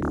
Oh,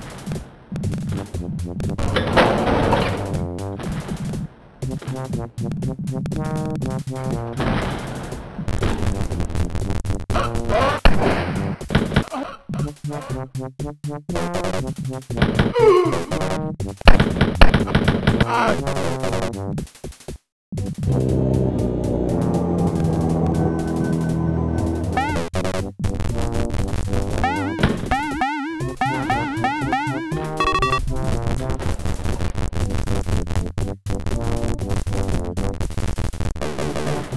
my name.